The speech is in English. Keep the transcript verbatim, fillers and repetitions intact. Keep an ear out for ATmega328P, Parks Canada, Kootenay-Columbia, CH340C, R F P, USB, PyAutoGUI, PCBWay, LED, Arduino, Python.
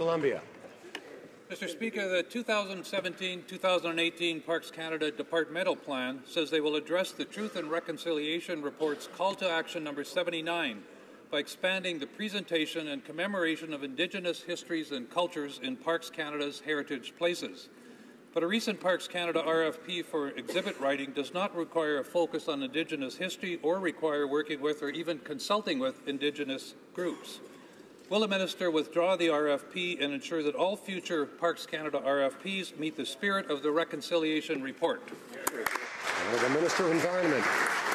Columbia. Mister Speaker, the two thousand seventeen two thousand eighteen Parks Canada Departmental Plan says they will address the Truth and Reconciliation Report's Call to Action number seventy-nine by expanding the presentation and commemoration of Indigenous histories and cultures in Parks Canada's heritage places. But a recent Parks Canada R F P for exhibit writing does not require a focus on Indigenous history or require working with or even consulting with Indigenous groups. Will the Minister withdraw the R F P and ensure that all future Parks Canada R F Ps meet the spirit of the Reconciliation Report? The Minister of Environment.